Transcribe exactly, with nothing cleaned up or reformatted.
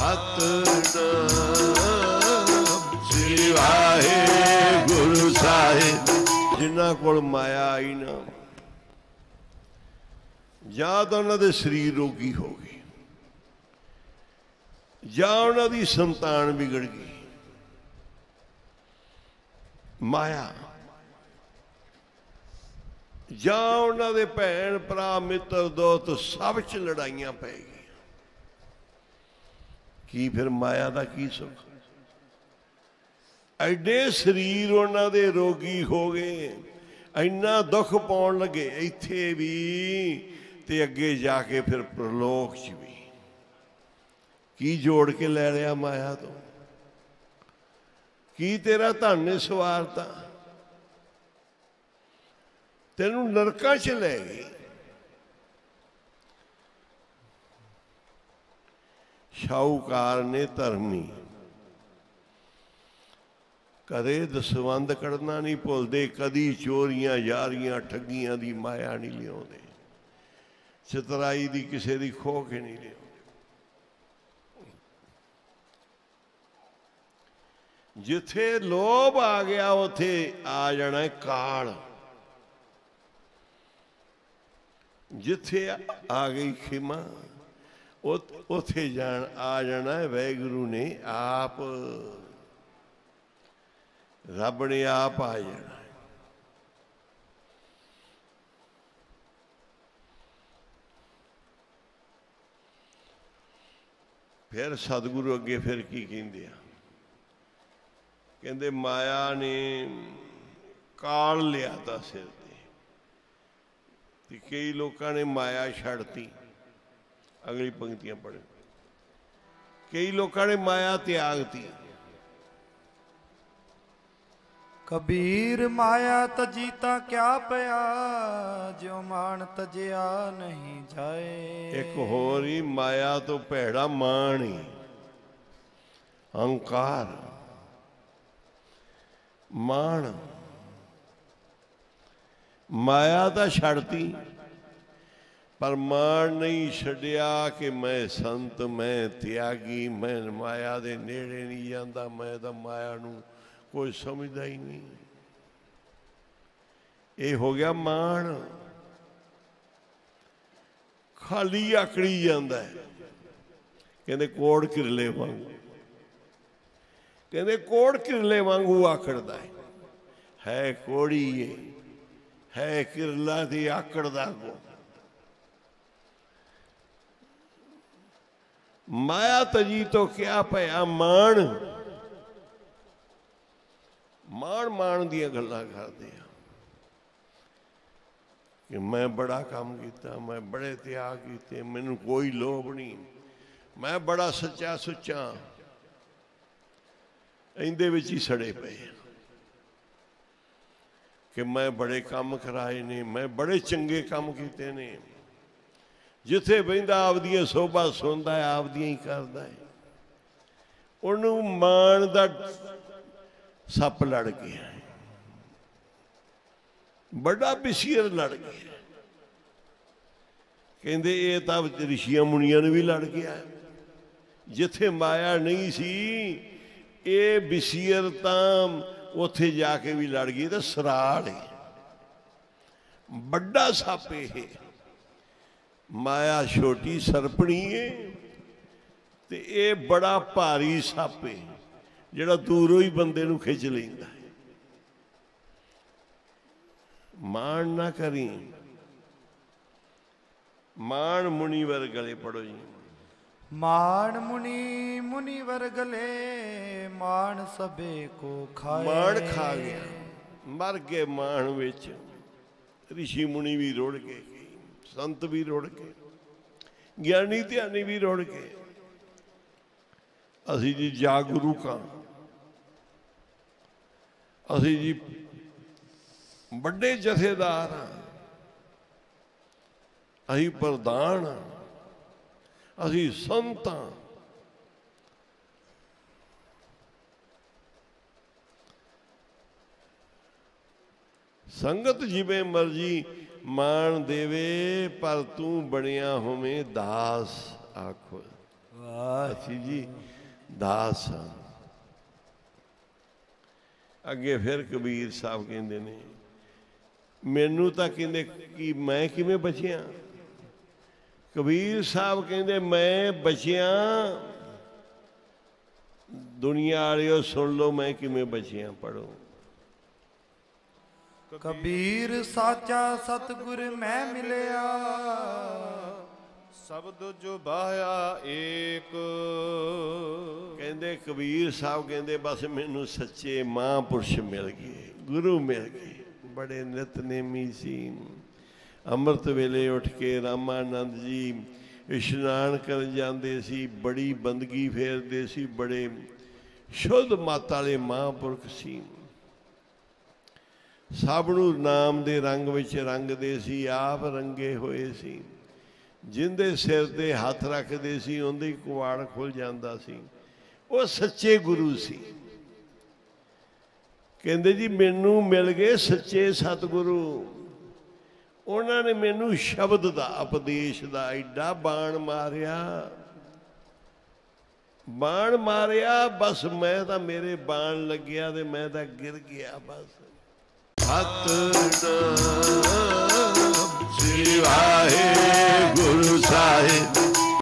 सतनाम श्री वाहे गुरु साहिब। जिन्ना कोल माया आई ना ਜਾਂ तो उन्होंने शरीर रोगी हो गए ਜਾਂ ਉਹਨਾਂ ਦੀ संतान बिगड़ गई। माया ਜਾਂ ਉਹਨਾਂ ਦੇ ਭੈਣ ਭਰਾ मित्र दोस्त सब च लड़ाइया पै गई। की फिर माया का की सुख? एडे शरीर ਉਹਨਾਂ ਦੇ रोगी हो गए, इन्ना दुख पाउण लगे इत्थे भी ते अगे जाके फिर प्रलोक च भी। की जोड़ के लै लिया माया तो? की तेरा धन ने सवारता, तेनू नरकां च लै गई। शाहूकार ने धरनी कदे दसवंध कढ़ना नहीं भुलते, कदी चोरियां यारियां ठगियां की माया नहीं लिया, चतराई दी किसी दी खो के नहीं लिया। जिथे लोभ आ गया उथे आ जाना काल, जिथे आ गई खिमा उथे जान आ जाना वाहिगुरु ने आप, रब ने आप आ जाना। फिर सतगुरु अगे फिर की कहते हैं? कहते माया ने काल लिया था सिर ते, कई लोगों ने माया छड़ती। अगली पंक्तियां पढ़े, कई लोगों ने माया त्यागती। कबीर माया तजीता क्या पया, जो मान तजिया नहीं जाए। एक होर ही माया तो भैड़ा मान ही अहंकार मान। माया तो छड़ती पर मान नहीं छड़िया कि मैं संत, मैं त्यागी, मैं माया दे नेड़े नहीं जाता, मैं तो माया नूं कोई समझदा ही नहीं। ये हो गया मान, खाली आकड़ी जाता है। कहते कोड़ किरले वांगू, कहते कोड़ किरले वांगू आकड़ता है, है कोड़ी है, है किरला से आकड़ता को। माया तजी तो क्या पया मान, माण माण दिया गल्लां करदे आ कि मैं बड़ा काम किया, मैं बड़े त्याग किए, मैनू कोई लोभ नहीं, मैं बड़ा सच्चा सुच्चा। इंदे विच ही सड़े पे कि मैं बड़े काम कराए ने, मैं बड़े चंगे काम किए ने। जिथे बहिंदा आपदियां सोभा सुनदा है, आपदियां ही करदा है, उहनू माण दा सप लड़ गया, बड़ा बसीर लड़ गया। कहते ये तो ऋषिया मुनिया ने भी लड़ गया। जिथे माया नहीं सी ये बसीर उथे जाके भी लड़ गई। तो सराड़ है बड़ा सप, ये माया छोटी सरपणी है ते ये बड़ा भारी सप है जिहड़ा दूरों ही बंदे नूं खिच लैंदा है। मान ना करी, मान मुनिवर गले। पढ़ो जी, मान मुनि मुनिवर गले, मान सबे को खाए। मान खा गया, मर गए मान विच। ऋषि मुनि भी रोड़ गए, संत भी रोड़ गए, ज्ञानी ध्यानी भी रोड़ गए। असी जी जागरूक हाँ, असी जी बड़े जथेदार हाँ, असी प्रधान हाँ, असी संत हाँ। संगत जिवें मर्जी मान देवे पर तू बनिया होवें दास। आखो वाह दासी जी दास हैं। अगे फिर कबीर साहब कहते ने मैनू तो कहते कि मैं किवें बचिया। कबीर साहब कहते मैं बचिया दुनिया वालिओ सुन लो मैं किवें बचिया। पढ़ो कबीर साचा सतगुर मैं मिलया शब्द जो बाया एक। कहते कबीर साहब कहते बस मैनू सच्चे महापुरुष मिल गए गुरु मिल गए बड़े नितनेमी सी। अमृत वेले उठ के रामानंद जी इशनान कर जाते सी बड़ी बंदगी फेरते सी बड़े शुद्ध माता वाले महापुरख सी। सबनू नाम दे रंग विच रंगदे सी आप रंगे होए सी। जिंदे सिर ते हाथ रखदे सी उंदी कुआड़ खुल जांदा सी। वो सच्चे गुरु सी। कहते जी मैनू मिल गए सच्चे सतगुरु उन्होंने मैनू शब्द का उपदेश का एडा बाण मारिया बाण मारिया बस मैं तो मेरे बाण लग्या तो मैं तो गिर गया बस। सतनाम श्री वाहे गुरु साहिब।